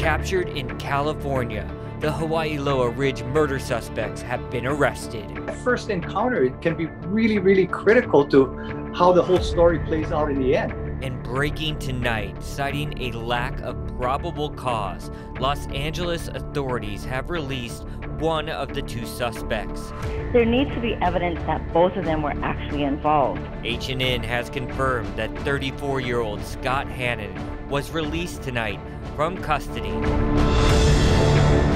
Captured in California, the Hawaii Loa Ridge murder suspects have been arrested. That first encounter, it can be really, really critical to how the whole story plays out in the end. And breaking tonight, citing a lack of probable cause, Los Angeles authorities have released one of the two suspects. There needs to be evidence that both of them were actually involved. H&N has confirmed that 34-year-old Scott Hannon was released tonight from custody,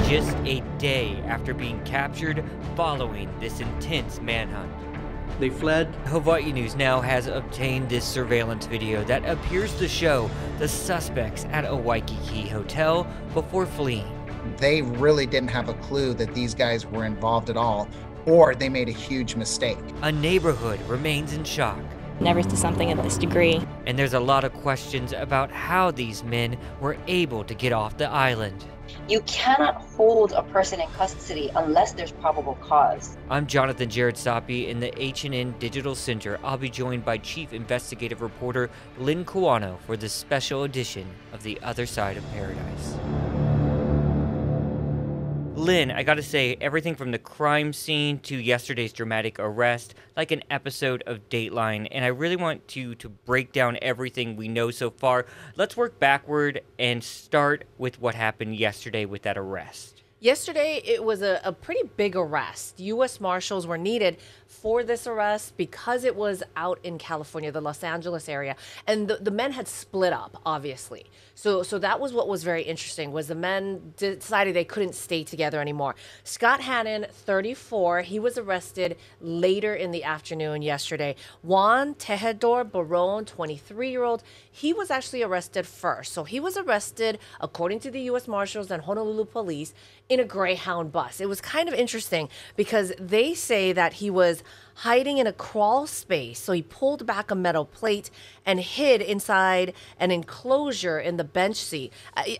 just a day after being captured following this intense manhunt. They fled. Hawaii News Now has obtained this surveillance video that appears to show the suspects at a Waikiki hotel before fleeing. They really didn't have a clue that these guys were involved at all, or they made a huge mistake. A neighborhood remains in shock. Never see something of this degree. And there's a lot of questions about how these men were able to get off the island. You cannot hold a person in custody unless there's probable cause. I'm Jonathan Jared Sapi in the H&N Digital Center. I'll be joined by Chief Investigative Reporter Lynn Kawano for this special edition of The Other Side of Paradise. Lynn, I gotta say, everything from the crime scene to yesterday's dramatic arrest, like an episode of Dateline, and I really want to break down everything we know so far. Let's work backward and start with what happened yesterday with that arrest. Yesterday, it was a pretty big arrest. U.S. Marshals were needed for this arrest because it was out in California, the Los Angeles area, and the men had split up, obviously. So that was what was very interesting, was the men decided they couldn't stay together anymore. Scott Hannon, 34, he was arrested later in the afternoon yesterday. Juan Tejedor Baron, 23-year-old, he was actually arrested first. So he was arrested, according to the U.S. Marshals and Honolulu police, in a Greyhound bus. It was kind of interesting because they say that he was hiding in a crawl space. So he pulled back a metal plate and hid inside an enclosure in the bench seat.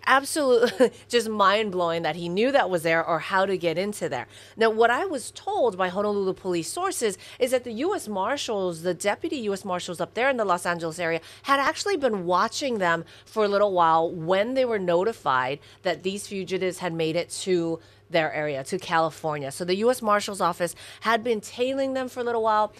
Absolutely just mind-blowing that he knew that was there or how to get into there. Now, what I was told by Honolulu police sources is that the U.S. Marshals, the deputy U.S. Marshals up there in the Los Angeles area, had actually been watching them for a little while when they were notified that these fugitives had made it to their area, to California. So the U.S. Marshal's office had been tailing them for a little while.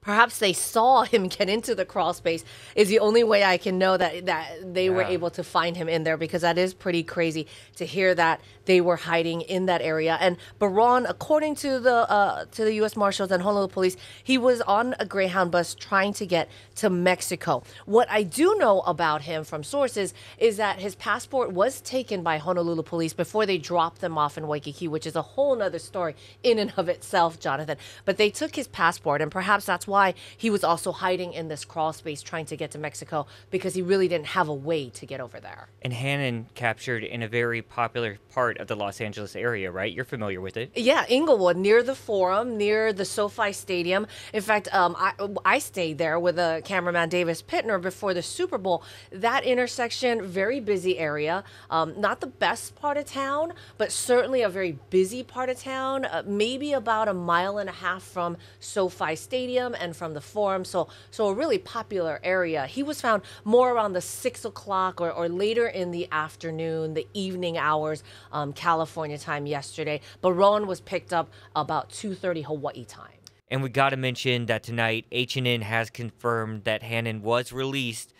Perhaps they saw him get into the crawl space is the only way I can know that they were able to find him in there, because that is pretty crazy to hear that they were hiding in that area. And Baron, according to the U.S. Marshals and Honolulu police, he was on a Greyhound bus trying to get to Mexico. What I do know about him from sources is that his passport was taken by Honolulu police before they dropped them off in Waikiki, which is a whole nother story in and of itself, Jonathan. But they took his passport, and perhaps that's why he was also hiding in this crawl space trying to get to Mexico, because he really didn't have a way to get over there. And Hannon captured in a very popular part of the Los Angeles area, right? You're familiar with it. Yeah, Inglewood, near the Forum, near the SoFi Stadium. In fact, I stayed there with a cameraman, Davis Pittner, before the Super Bowl. That intersection, very busy area. Not the best part of town, but certainly a very busy part of town. Maybe about a mile and a half from SoFi Stadium and from the Forum, so a really popular area. He was found more around the 6 o'clock or later in the afternoon, the evening hours, California time yesterday. Baron was picked up about 2:30 Hawaii time. And we got to mention that tonight, H&N has confirmed that Hannon was released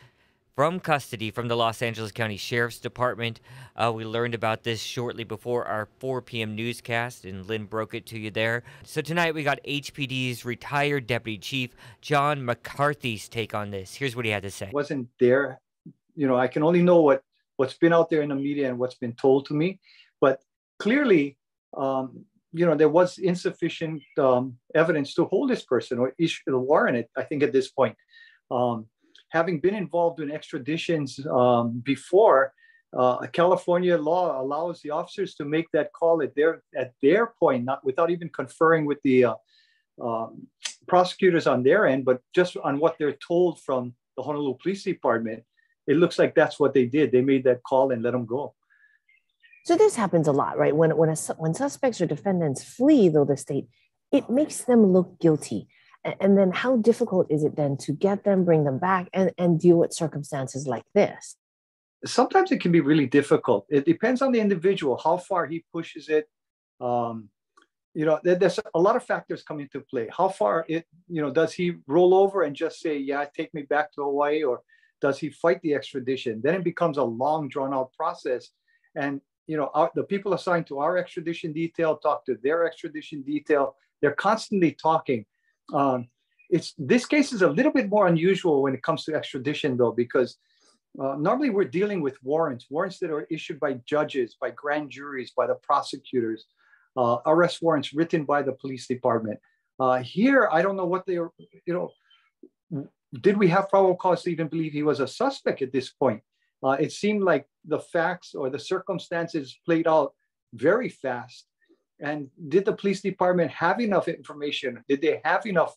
from custody from the Los Angeles County Sheriff's Department. We learned about this shortly before our 4 p.m. newscast, and Lynn broke it to you there. So tonight we got HPD's retired Deputy Chief John McCarthy's take on this. Here's what he had to say. I wasn't there. You know, I can only know what's been out there in the media and what's been told to me. But clearly, you know, there was insufficient evidence to hold this person or issue the warrant, I think, at this point. Having been involved in extraditions before, California law allows the officers to make that call at their point, not without even conferring with the prosecutors on their end, but just on what they're told from the Honolulu Police Department. It looks like that's what they did. They made that call and let them go. So this happens a lot, right? When suspects or defendants flee, though, the state, it makes them look guilty. And then how difficult is it then to get them, bring them back, and deal with circumstances like this? sometimes it can be really difficult. It depends on the individual, how far he pushes it. You know, there's a lot of factors come into play. How far it, you know, does he roll over and just say, yeah, take me back to Hawaii, or does he fight the extradition? Then it becomes a long, drawn out process. And, you know, the people assigned to our extradition detail talk to their extradition detail. They're constantly talking. This case is a little bit more unusual when it comes to extradition, though, because normally we're dealing with warrants that are issued by judges, by grand juries, by the prosecutors, arrest warrants written by the police department. Here, I don't know what they are, you know, did we have probable cause to even believe he was a suspect at this point? It seemed like the facts or the circumstances played out very fast. And did the police department have enough information? Did they have enough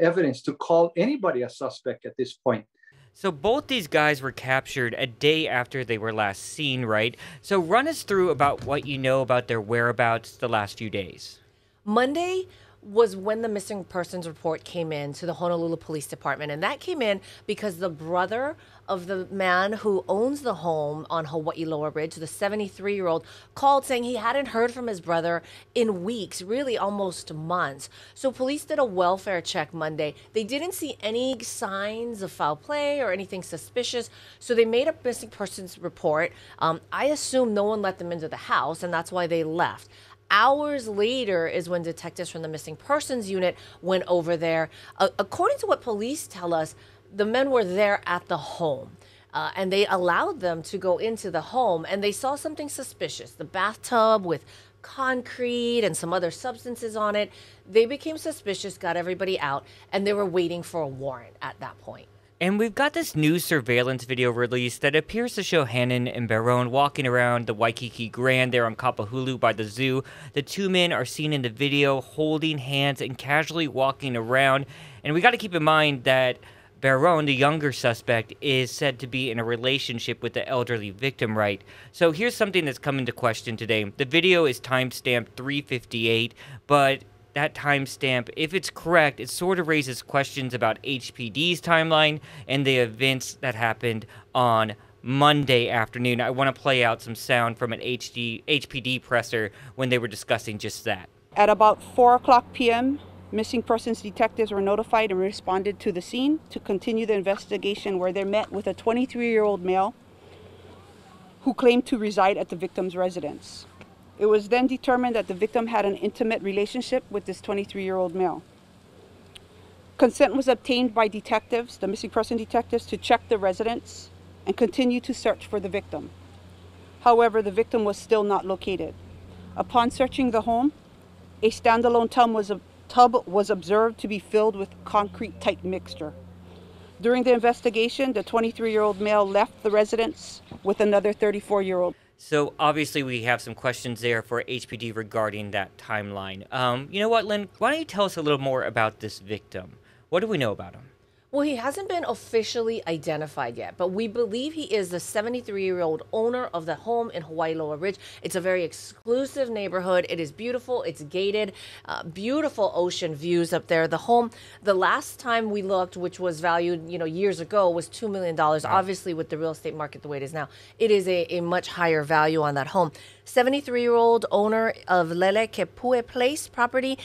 evidence to call anybody a suspect at this point? So both these guys were captured a day after they were last seen, right? So run us through about what you know about their whereabouts the last few days. Monday was when the missing persons report came in to the Honolulu Police Department. And that came in because the brother of the man who owns the home on Hawaii Loa Ridge, the 73-year-old, called saying he hadn't heard from his brother in weeks, really almost months. So police did a welfare check Monday. They didn't see any signs of foul play or anything suspicious. So they made a missing persons report. I assume no one let them into the house, and that's why they left. Hours later is when detectives from the missing persons unit went over there. According to what police tell us, the men were there at the home, and they allowed them to go into the home, and they saw something suspicious. The bathtub with concrete and some other substances on it. They became suspicious, got everybody out, and they were waiting for a warrant at that point. And we've got this new surveillance video release that appears to show Hannon and Baron walking around the Waikiki Grand there on Kapahulu by the zoo. The two men are seen in the video holding hands and casually walking around. And we got to keep in mind that Baron, the younger suspect, is said to be in a relationship with the elderly victim, right? So here's something that's come into question today. The video is timestamped 3:58, but that timestamp, if it's correct, it sort of raises questions about HPD's timeline and the events that happened on Monday afternoon. I want to play out some sound from an HPD presser when they were discussing just that. At about 4:00 p.m., missing persons detectives were notified and responded to the scene to continue the investigation, where they're met with a 23-year-old male who claimed to reside at the victim's residence. It was then determined that the victim had an intimate relationship with this 23-year-old male. Consent was obtained by detectives, the missing person detectives, to check the residence and continue to search for the victim. However, the victim was still not located. Upon searching the home, a standalone tub was observed to be filled with concrete-type mixture. During the investigation, the 23-year-old male left the residence with another 34-year-old. So obviously we have some questions there for HPD regarding that timeline. You know what, Lynn, why don't you tell us a little more about this victim? What do we know about him? Well, he hasn't been officially identified yet, but we believe he is the 73-year-old owner of the home in Hawaii Loa Ridge. It's a very exclusive neighborhood. It is beautiful. It's gated. Beautiful ocean views up there. The home, the last time we looked, which was valued, you know, years ago, was $2 million. Obviously, with the real estate market the way it is now, it is a much higher value on that home. 73-year-old owner of Lele Kepue Place property.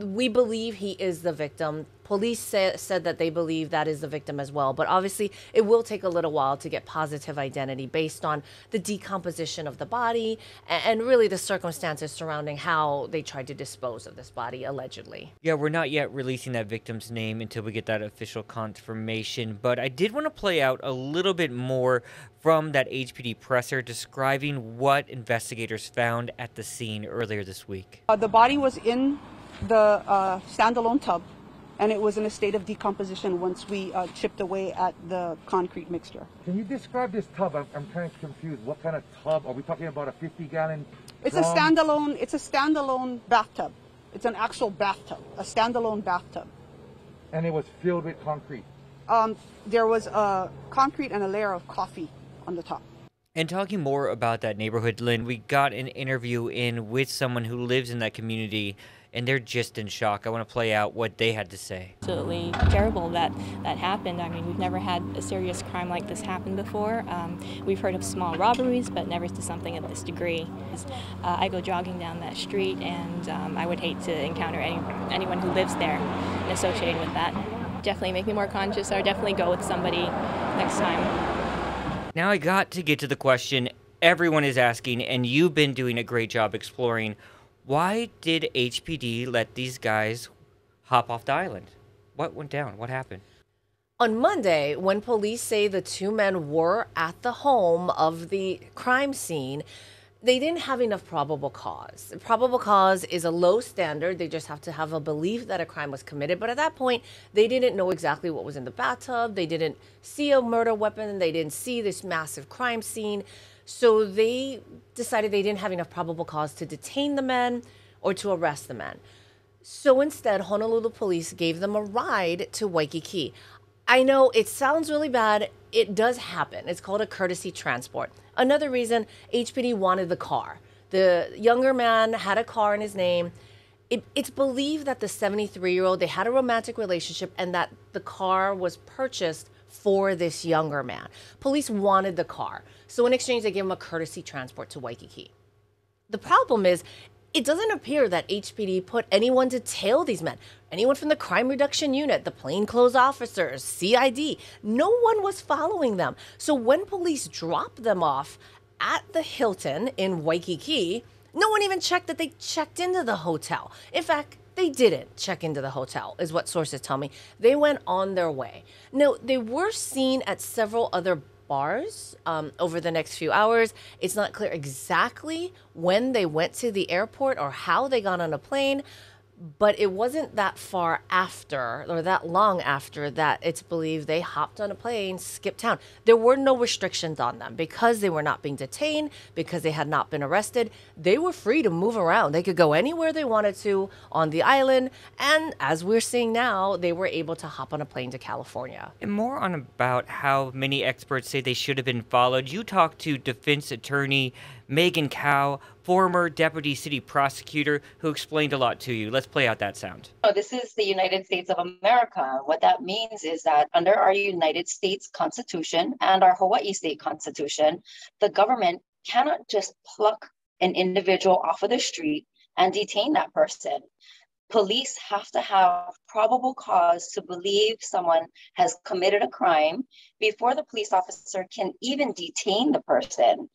We believe he is the victim. Police said that they believe that is the victim as well. But obviously, it will take a little while to get positive identity based on the decomposition of the body and really the circumstances surrounding how they tried to dispose of this body, allegedly. Yeah, we're not yet releasing that victim's name until we get that official confirmation. But I did want to play out a little bit more from that HPD presser describing what investigators found at the scene earlier this week. The body was in the standalone tub, and it was in a state of decomposition once we chipped away at the concrete mixture. Can you describe this tub? I'm kind of confused. What kind of tub? Are we talking about a 50-gallon? It's a standalone. It's a standalone bathtub. It's an actual bathtub, a standalone bathtub. And it was filled with concrete. There was concrete and a layer of coffee on the top. And talking more about that neighborhood, Lynn, we got an interview in with someone who lives in that community. and they're just in shock. I want to play out what they had to say. Absolutely terrible that happened. I mean, we've never had a serious crime like this happen before. We've heard of small robberies, but never to something of this degree. I go jogging down that street, and I would hate to encounter anyone who lives there and associated with that. Definitely make me more conscious, or definitely go with somebody next time. Now I got to get to the question everyone is asking, and you've been doing a great job exploring. Why did HPD let these guys hop off the island? What went down? What happened? On Monday, when police say the two men were at the home of the crime scene, they didn't have enough probable cause. Probable cause is a low standard. They just have to have a belief that a crime was committed. But at that point, they didn't know exactly what was in the bathtub. They didn't see a murder weapon. They didn't see this massive crime scene. So they decided they didn't have enough probable cause to detain the men or to arrest the men. So instead, Honolulu police gave them a ride to Waikiki. I know it sounds really bad. It does happen. It's called a courtesy transport. Another reason HPD wanted the car. The younger man had a car in his name. It's believed that the 73-year-old, they had a romantic relationship, and that the car was purchased for this younger man. Police wanted the car. So in exchange, they gave him a courtesy transport to Waikiki. The problem is, it doesn't appear that HPD put anyone to tail these men. Anyone from the crime reduction unit, the plainclothes officers, CID, no one was following them. So when police dropped them off at the Hilton in Waikiki, no one even checked that they checked into the hotel. In fact, they didn't check into the hotel, is what sources tell me. They went on their way. Now, they were seen at several other bars over the next few hours. It's not clear exactly when they went to the airport or how they got on a plane, but it wasn't that far after, or that long after, that it's believed they hopped on a plane, skipped town. There were no restrictions on them because they were not being detained, because they had not been arrested. They were free to move around. They could go anywhere they wanted to on the island. And as we're seeing now, they were able to hop on a plane to California. And more on about how many experts say they should have been followed. You talked to defense attorney Megan Cow, former deputy city prosecutor, who explained a lot to you. Let's play out that sound. Oh, this is the United States of America. What that means is that under our United States Constitution and our Hawaii State Constitution, the government cannot just pluck an individual off of the street and detain that person. Police have to have probable cause to believe someone has committed a crime before the police officer can even detain the person.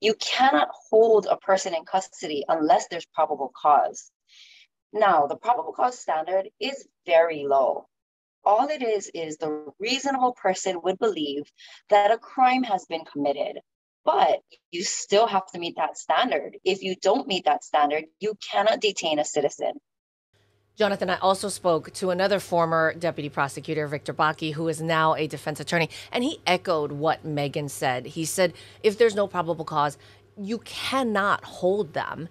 You cannot hold a person in custody unless there's probable cause. Now, the probable cause standard is very low. All it is the reasonable person would believe that a crime has been committed. But you still have to meet that standard. If you don't meet that standard, you cannot detain a citizen. Jonathan, I also spoke to another former deputy prosecutor, Victor Baki, who is now a defense attorney, and he echoed what Megan said. He said, if there's no probable cause, you cannot hold them.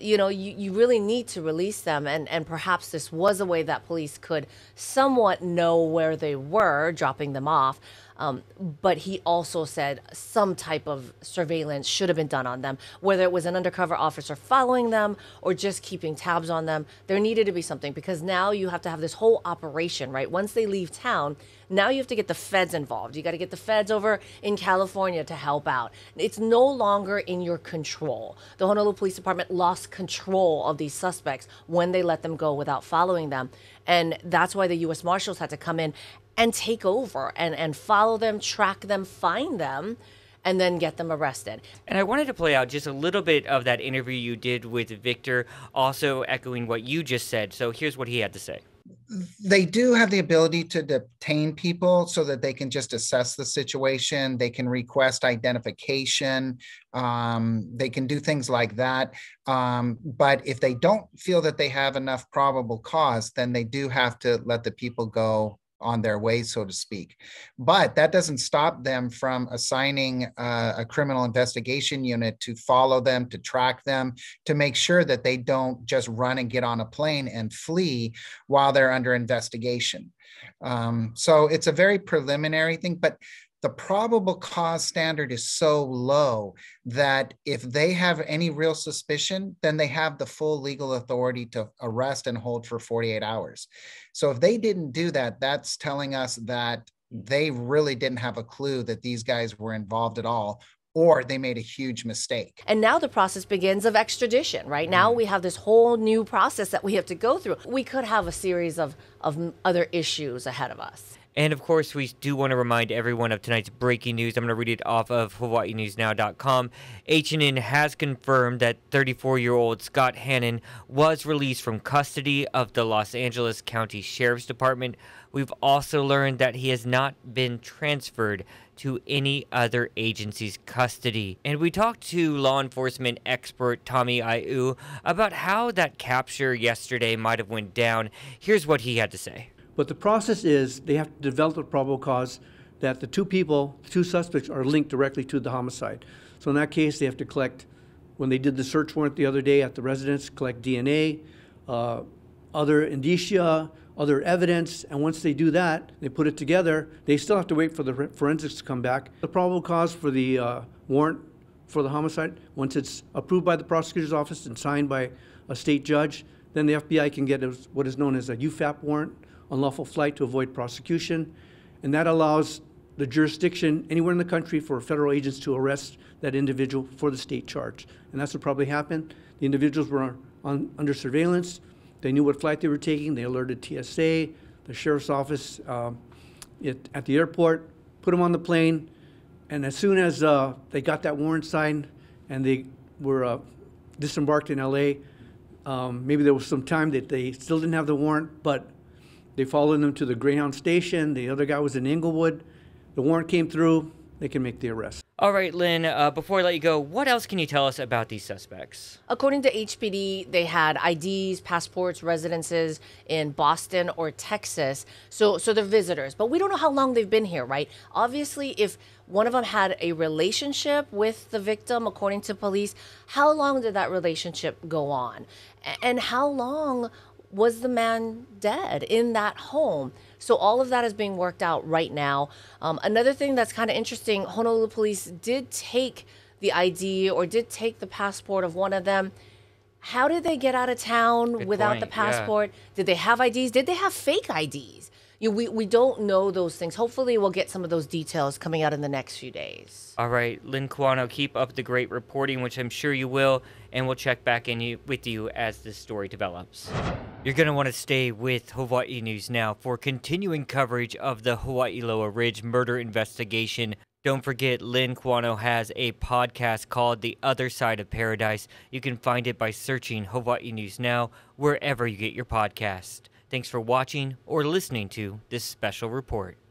You really need to release them. And perhaps this was a way that police could somewhat know where they were, dropping them off. But he also said some type of surveillance should have been done on them, whether it was an undercover officer following them or just keeping tabs on them. There needed to be something, because now you have to have this whole operation, right? Once they leave town, now you have to get the feds involved. You got to get the feds over in California to help out. It's no longer in your control. The Honolulu Police Department lost control of these suspects when they let them go without following them. And that's why the U.S. Marshals had to come in and take over and follow them, track them, find them, and then get them arrested. And I wanted to play out just a little bit of that interview you did with Victor, also echoing what you just said. So here's what he had to say. They do have the ability to detain people so that they can just assess the situation. They can request identification. They can do things like that. But if they don't feel that they have enough probable cause, then they do have to let the people go on their way, so to speak. But that doesn't stop them from assigning a criminal investigation unit to follow them, to track them, to make sure that they don't just run and get on a plane and flee while they're under investigation. So it's a very preliminary thing, but the probable cause standard is so low that if they have any real suspicion, then they have the full legal authority to arrest and hold for 48 hours. So if they didn't do that, that's telling us that they really didn't have a clue that these guys were involved at all, or they made a huge mistake. And now the process begins of extradition, right? Now we have this whole new process that we have to go through. We could have a series of other issues ahead of us. And of course, we do want to remind everyone of tonight's breaking news. I'm going to read it off of HawaiiNewsNow.com. HNN has confirmed that 34-year-old Scott Hannon was released from custody of the Los Angeles County Sheriff's Department. We've also learned that he has not been transferred to any other agency's custody. And we talked to law enforcement expert Tommy Aiu about how that capture yesterday might have went down. Here's what he had to say. But the process is they have to develop a probable cause that the two suspects are linked directly to the homicide. So in that case, they have to collect, when they did the search warrant the other day at the residence, collect DNA, other indicia, other evidence, and once they do that, they put it together. They still have to wait for the forensics to come back. The probable cause for the warrant for the homicide, once it's approved by the prosecutor's office and signed by a state judge, then the FBI can get what is known as a UFAP warrant, unlawful flight to avoid prosecution, and that allows the jurisdiction anywhere in the country for federal agents to arrest that individual for the state charge. And that's what probably happened. The individuals were under surveillance. They knew what flight they were taking. They alerted TSA, the sheriff's office at the airport, put them on the plane, and as soon as they got that warrant signed and they were disembarked in LA, maybe there was some time that they still didn't have the warrant, but they followed them to the Greyhound station. The other guy was in Inglewood. The warrant came through. They can make the arrest. All right, Lynn, before I let you go, what else can you tell us about these suspects? According to HPD, they had IDs, passports, residences in Boston or Texas. So they're visitors. But we don't know how long they've been here, right? Obviously, if one of them had a relationship with the victim, according to police, how long did that relationship go on? And how long was the man dead in that home? So all of that is being worked out right now. Another thing that's kind of interesting, Honolulu police did take the ID or did take the passport of one of them. How did they get out of town without the passport? Yeah. Did they have IDs? Did they have fake IDs? We don't know those things. Hopefully, we'll get some of those details coming out in the next few days. All right, Lynn Kawano, keep up the great reporting, which I'm sure you will, and we'll check back in with you as this story develops. You're going to want to stay with Hawaii News Now for continuing coverage of the Hawaii Loa Ridge murder investigation. Don't forget, Lynn Kawano has a podcast called The Other Side of Paradise. You can find it by searching Hawaii News Now wherever you get your podcast. Thanks for watching or listening to this special report.